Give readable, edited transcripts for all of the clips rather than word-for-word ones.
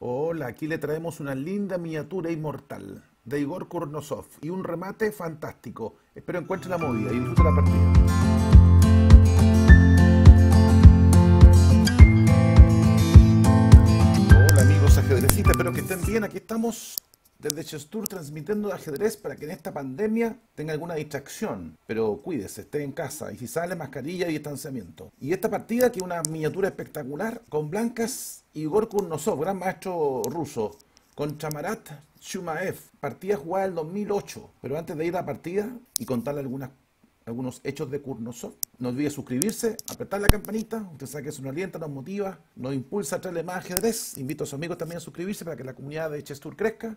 Hola, aquí le traemos una linda miniatura inmortal de Igor Kurnosov y un remate fantástico. Espero encuentre la movida y disfrute la partida. Espero que estén bien. Aquí estamos desde ChessTour transmitiendo ajedrez para que en esta pandemia tenga alguna distracción, pero cuídese, esté en casa y si sale, mascarilla y distanciamiento. Y esta partida, que es una miniatura espectacular, con blancas Igor Kurnosov, gran maestro ruso, con Chamarat Shumaev, partida jugada del 2008. Pero antes de ir a la partida y contarle algunos hechos de Kurnosov, no olvide suscribirse, apretar la campanita. Usted sabe que eso nos alienta, nos motiva, nos impulsa a traerle más ajedrez. Invito a sus amigos también a suscribirse para que la comunidad de ChessTour crezca.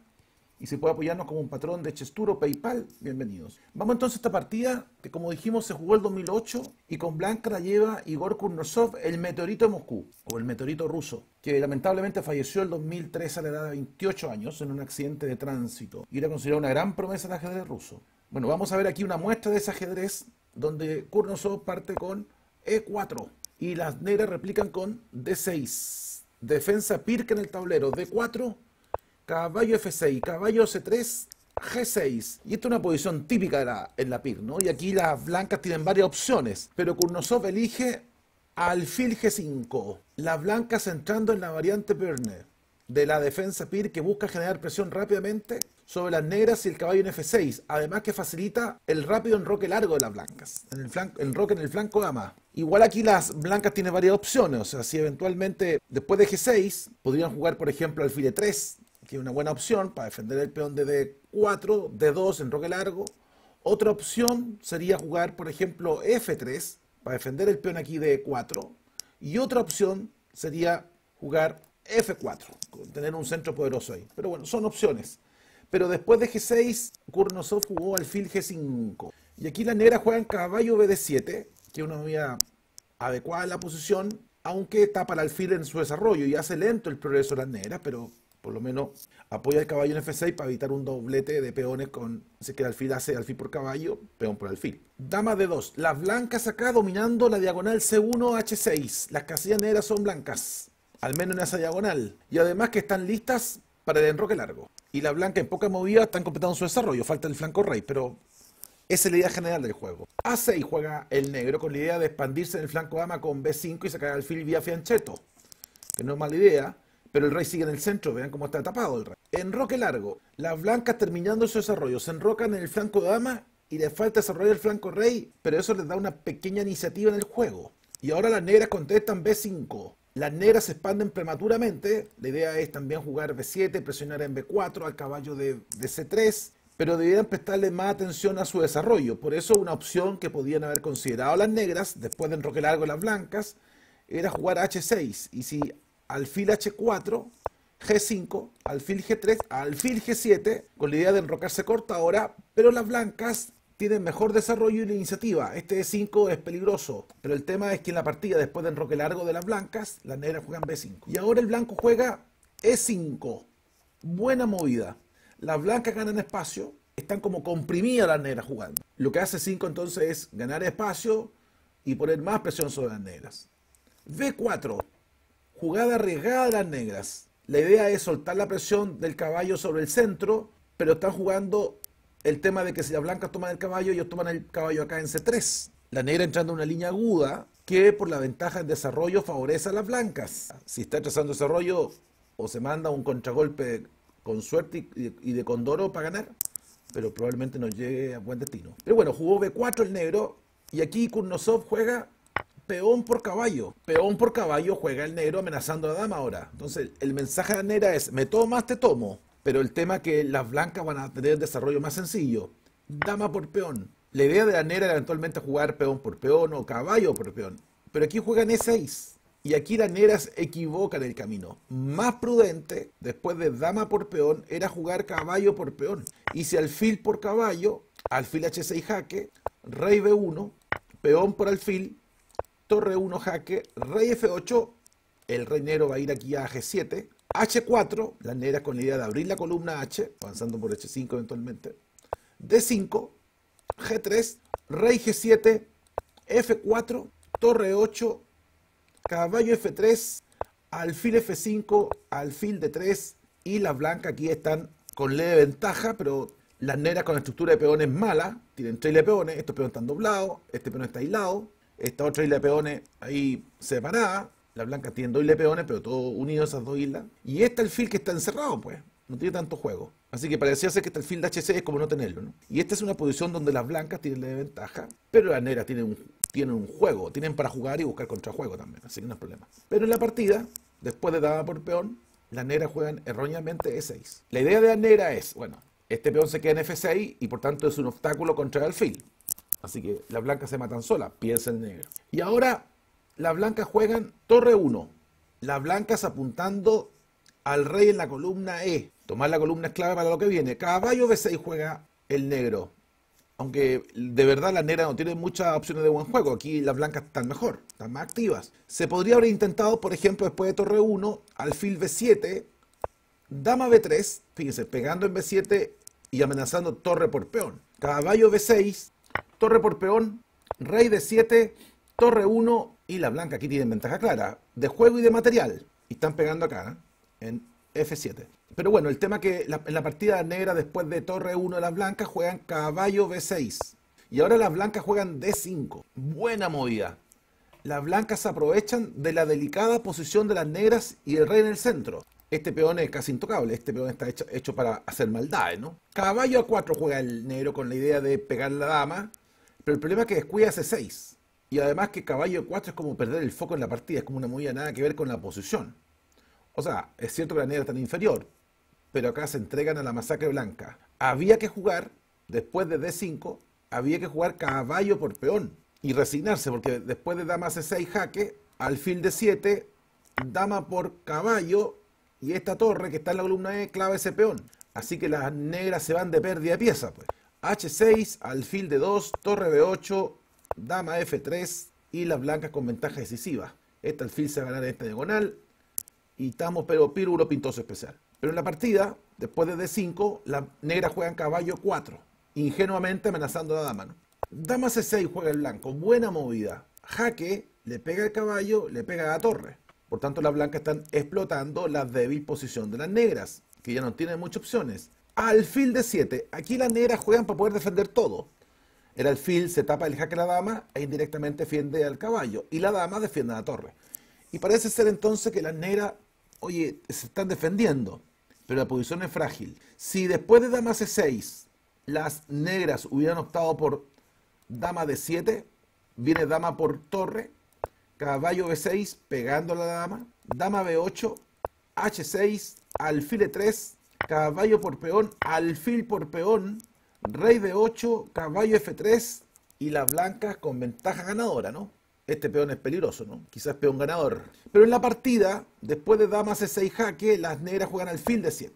Y si puede apoyarnos como un patrón de ChessTour o PayPal, bienvenidos. Vamos entonces a esta partida que, como dijimos, se jugó el 2008 y con blanca la lleva Igor Kurnosov, el meteorito de Moscú, o el meteorito ruso, que lamentablemente falleció el 2003 a la edad de 28 años en un accidente de tránsito y era considerado una gran promesa del ajedrez ruso. Bueno, vamos a ver aquí una muestra de ese ajedrez donde Kurnosov parte con E4 y las negras replican con D6. Defensa Pirc en el tablero, D4, caballo F6, caballo C3, G6. Y esta es una posición típica en la Pirc, ¿no? Y aquí las blancas tienen varias opciones, pero Kurnosov elige alfil G5. Las blancas entrando en la variante Pirc de la defensa Pirc, que busca generar presión rápidamente sobre las negras y el caballo en F6, además que facilita el rápido enroque largo de las blancas, enroque en el flanco dama. Igual aquí las blancas tienen varias opciones, o sea, si eventualmente después de G6 podrían jugar, por ejemplo, alfil E3, que es una buena opción para defender el peón de D4, D2, enroque largo. Otra opción sería jugar, por ejemplo, F3, para defender el peón aquí de E4. Y otra opción sería jugar F4, tener un centro poderoso ahí. Pero bueno, son opciones. Pero después de G6, Kurnosov jugó alfil G5. Y aquí las negras juegan caballo BD7, que es una medida adecuada a la posición, aunque tapa el alfil en su desarrollo y hace lento el progreso de las negras, pero por lo menos apoya el caballo en F6 para evitar un doblete de peones con... Así que el alfil hace alfil por caballo, peón por alfil. Dama D2. Las blancas acá dominando la diagonal C1, H6. Las casillas negras son blancas, al menos en esa diagonal. Y además que están listas para el enroque largo. Y la blanca en poca movida están completando su desarrollo, falta el flanco rey, pero esa es la idea general del juego. A6 juega el negro con la idea de expandirse en el flanco dama con B5 y sacar al alfil vía fianchetto, que no es mala idea, pero el rey sigue en el centro, vean cómo está tapado el rey. Enroque largo, las blancas terminando su desarrollo, se enrocan en el flanco dama y les falta desarrollar el flanco rey, pero eso les da una pequeña iniciativa en el juego. Y ahora las negras contestan B5. Las negras se expanden prematuramente, la idea es también jugar B7, presionar en B4 al caballo de C3, pero deberían prestarle más atención a su desarrollo. Por eso una opción que podían haber considerado las negras, después de enroque largo las blancas, era jugar H6. Y si alfil H4, G5, alfil G3, alfil G7, con la idea de enrocarse corta ahora, pero las blancas tienen mejor desarrollo y la iniciativa. Este E5 es peligroso, pero el tema es que en la partida, después de enroque largo de las blancas, las negras juegan B5. Y ahora el blanco juega E5. Buena movida. Las blancas ganan espacio, están como comprimidas las negras jugando. Lo que hace E5 entonces es ganar espacio y poner más presión sobre las negras. B4. Jugada arriesgada de las negras. La idea es soltar la presión del caballo sobre el centro, pero están jugando el tema de que si las blancas toman el caballo, ellos toman el caballo acá en C3. La negra entrando en una línea aguda que por la ventaja en desarrollo favorece a las blancas. Si está trazando desarrollo o se manda un contragolpe con suerte y de condoro para ganar, pero probablemente no llegue a buen destino. Pero bueno, jugó B4 el negro y aquí Kurnosov juega peón por caballo. Peón por caballo juega el negro amenazando a la dama ahora. Entonces el mensaje de la negra es me tomas, te tomo. Pero el tema es que las blancas van a tener desarrollo más sencillo. Dama por peón. La idea de la negra era eventualmente jugar peón por peón o caballo por peón. Pero aquí juegan E6. Y aquí las negras equivocan el camino. Más prudente, después de dama por peón, era jugar caballo por peón. Y si alfil por caballo, alfil H6 jaque, rey B1, peón por alfil, torre 1 jaque, rey F8, el rey negro va a ir aquí a G7. H4, las negras con la idea de abrir la columna H, avanzando por H5 eventualmente. D5, G3, rey G7, F4, torre 8, caballo F3, alfil F5, alfil D3 y las blancas aquí están con leve ventaja, pero las negras con la estructura de peones mala, tienen tres de peones, estos peones están doblados, este peón está aislado, esta otra isla de peones ahí separada, las blancas tienen dos islas de peones, pero todo unido esas dos islas, y este alfil que está encerrado, pues, no tiene tanto juego. Así que parecía ser que este alfil de HC es como no tenerlo, ¿no? Y esta es una posición donde las blancas tienen la desventaja, pero las negras tienen un juego, tienen para jugar y buscar contrajuego también, así que no es problema. Pero en la partida, después de dama por peón, las negras juegan erróneamente E6. La idea de la negra es, bueno, este peón se queda en F6 y por tanto es un obstáculo contra el alfil. Así que las blancas se matan solas, piensa el negro. Y ahora las blancas juegan torre 1. Las blancas apuntando al rey en la columna E. Tomar la columna es clave para lo que viene. Caballo B6 juega el negro. Aunque de verdad las negras no tienen muchas opciones de buen juego. Aquí las blancas están mejor, están más activas. Se podría haber intentado, por ejemplo, después de torre 1, alfil B7, dama B3, fíjense, pegando en B7 y amenazando torre por peón. Caballo B6, torre por peón, rey D7, torre 1 y la blanca aquí tienen ventaja clara de juego y de material. Y están pegando acá, ¿eh? En F7. Pero bueno, el tema que en la partida negra después de torre 1 las blancas juegan caballo B6. Y ahora las blancas juegan D5. Buena movida. Las blancas se aprovechan de la delicada posición de las negras y el rey en el centro. Este peón es casi intocable, este peón está hecho para hacer maldades, ¿no? Caballo A4 juega el negro con la idea de pegar la dama, pero el problema es que descuida C6. Y además que caballo A4 es como perder el foco en la partida, es como una movida nada que ver con la posición. O sea, es cierto que la negra está tan inferior, pero acá se entregan a la masacre blanca. Había que jugar, después de D5, había que jugar caballo por peón y resignarse, porque después de dama C6 jaque, alfil D7, dama por caballo y esta torre que está en la columna E clave ese peón. Así que las negras se van de pérdida de pieza, pues. H6, alfil D2, torre B8, dama F3 y las blancas con ventaja decisiva. Este alfil se va a ganar en esta diagonal y estamos pero pírbulo pintoso especial. Pero en la partida, después de D5, las negras juegan caballo 4, ingenuamente amenazando a la dama, ¿no? Dama C6 juega el blanco, buena movida. Jaque, le pega el caballo, le pega a la torre. Por tanto, las blancas están explotando la débil posición de las negras, que ya no tienen muchas opciones. Alfil D7, aquí las negras juegan para poder defender todo. El alfil se tapa el jaque a la dama e indirectamente defiende al caballo, y la dama defiende a la torre. Y parece ser entonces que las negras, oye, se están defendiendo, pero la posición es frágil. Si después de dama C6 las negras hubieran optado por dama D7, viene dama por torre, caballo B6 pegando a la dama, dama B8, H6, alfil E3, caballo por peón, alfil por peón, rey B8, caballo F3 y las blancas con ventaja ganadora, ¿no? Este peón es peligroso, ¿no? Quizás peón ganador. Pero en la partida, después de dama C6 jaque, las negras juegan alfil D7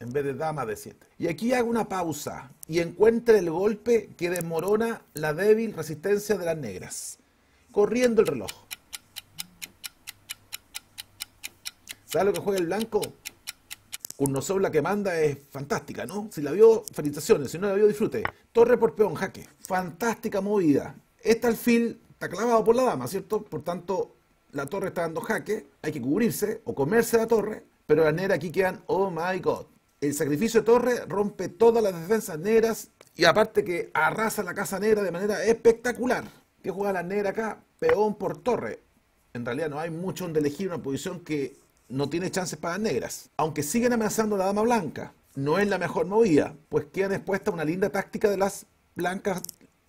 en vez de dama D7. Y aquí hago una pausa y encuentre el golpe que desmorona la débil resistencia de las negras. Corriendo el reloj. ¿Sabes lo que juega el blanco? Kurnosov, la que manda, es fantástica, ¿no? Si la vio, felicitaciones. Si no la vio, disfrute. Torre por peón, jaque. Fantástica movida. Este alfil está clavado por la dama, ¿cierto? Por tanto, la torre está dando jaque. Hay que cubrirse o comerse la torre. Pero las negras aquí quedan, oh my god. El sacrificio de torre rompe todas las defensas negras. Y aparte que arrasa la casa negra de manera espectacular. ¿Qué juega la negra acá? Peón por torre. En realidad no hay mucho donde elegir una posición que no tiene chances para las negras. Aunque siguen amenazando a la dama blanca, no es la mejor movida, pues quedan expuesta una linda táctica de las blancas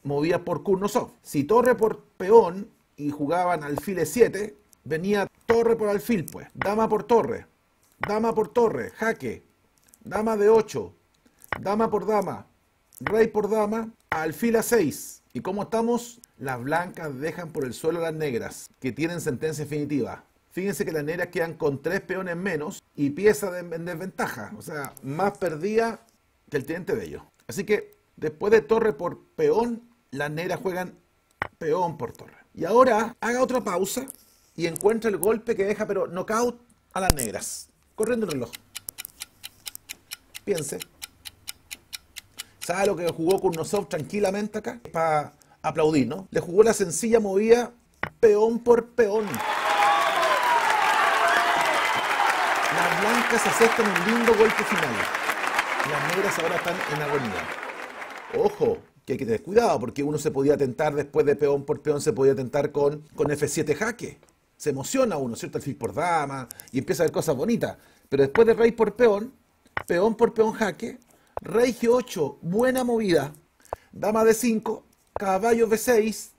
movidas por Kurnosov. Si torre por peón y jugaban alfil E7, venía torre por alfil, pues. Dama por torre, jaque, dama D8, dama por dama, rey por dama, alfil A6. ¿Y cómo estamos? Las blancas dejan por el suelo a las negras, que tienen sentencia definitiva. Fíjense que las negras quedan con tres peones menos y pieza en desventaja. O sea, más perdida que el teniente bello. Así que después de torre por peón, las negras juegan peón por torre. Y ahora haga otra pausa y encuentra el golpe que deja pero knockout a las negras. Corriendo el reloj. Piense. ¿Sabe lo que jugó Kurnosov tranquilamente acá? Para aplaudir, ¿no? Le jugó la sencilla movida peón por peón. blancas aceptan un lindo golpe final. Las negras ahora están en agonía. ¡Ojo! Que hay que tener cuidado, porque uno se podía tentar después de peón por peón, se podía tentar con F7 jaque. Se emociona uno, ¿cierto? El alfil por dama, y empieza a ver cosas bonitas. Pero después de rey por peón jaque, rey G8, buena movida, dama D5, caballo B6,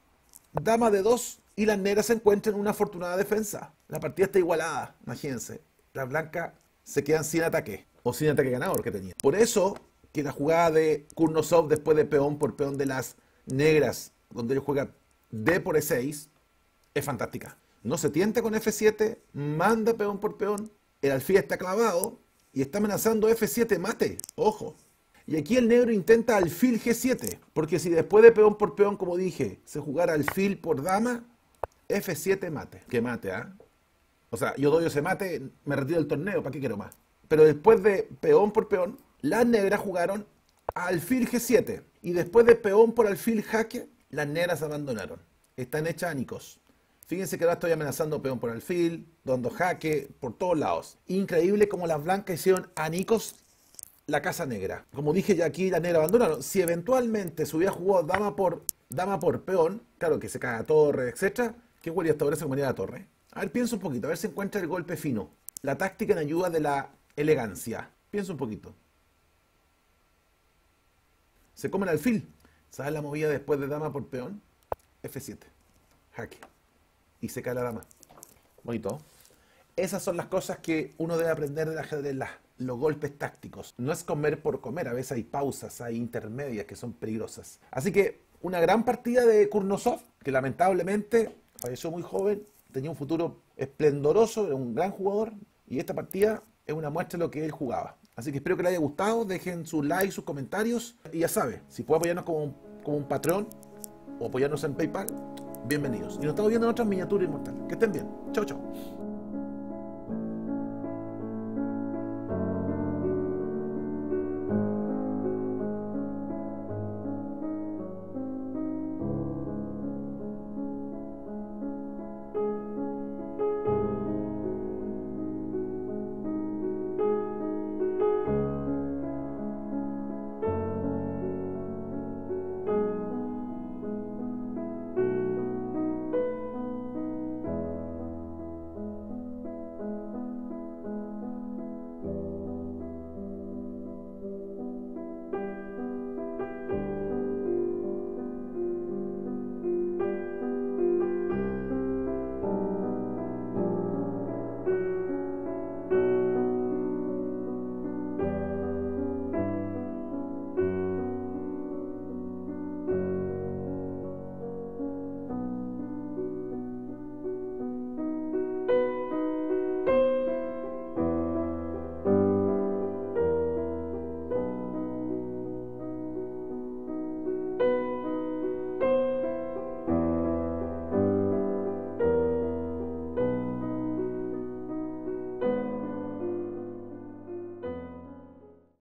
dama D2, y las negras se encuentran en una afortunada defensa. La partida está igualada, imagínense. Las blancas se quedan sin ataque, o sin ataque ganador que tenían. Por eso que la jugada de Kurnosov después de peón por peón de las negras, donde ellos juegan D por E6, es fantástica. No se tienta con F7, manda peón por peón, el alfil está clavado y está amenazando F7 mate, ojo. Y aquí el negro intenta alfil G7, porque si después de peón por peón, como dije, se jugara alfil por dama, F7 mate. Que mate, ¿ah? O sea, yo doy ese mate, me retiro del torneo, ¿para qué quiero más? Pero después de peón por peón, las negras jugaron a alfil G7. Y después de peón por alfil jaque, las negras abandonaron. Están hechas ánicos. Fíjense que ahora estoy amenazando peón por alfil, dando jaque, por todos lados. Increíble como las blancas hicieron ánicos la casa negra. Como dije ya aquí, las negras abandonaron. Si eventualmente se hubiera jugado dama por peón, claro que se cae a torre, etc. ¿Qué huele hasta ahora se comería la torre? A ver, piensa un poquito, a ver si encuentra el golpe fino. La táctica en ayuda de la elegancia. Piensa un poquito. Se come el alfil. ¿Sabes la movida después de dama por peón? F7. Jaque. Y se cae la dama. Bonito. Esas son las cosas que uno debe aprender del ajedrez, los golpes tácticos. No es comer por comer. A veces hay pausas, hay intermedias que son peligrosas. Así que una gran partida de Kurnosov, que lamentablemente falleció muy joven. Tenía un futuro esplendoroso, era un gran jugador. Y esta partida es una muestra de lo que él jugaba. Así que espero que les haya gustado, dejen su like, sus comentarios. Y ya saben, si pueden apoyarnos como un Patreon o apoyarnos en PayPal, bienvenidos. Y nos estamos viendo en otras miniaturas inmortales. Que estén bien. Chao, chao.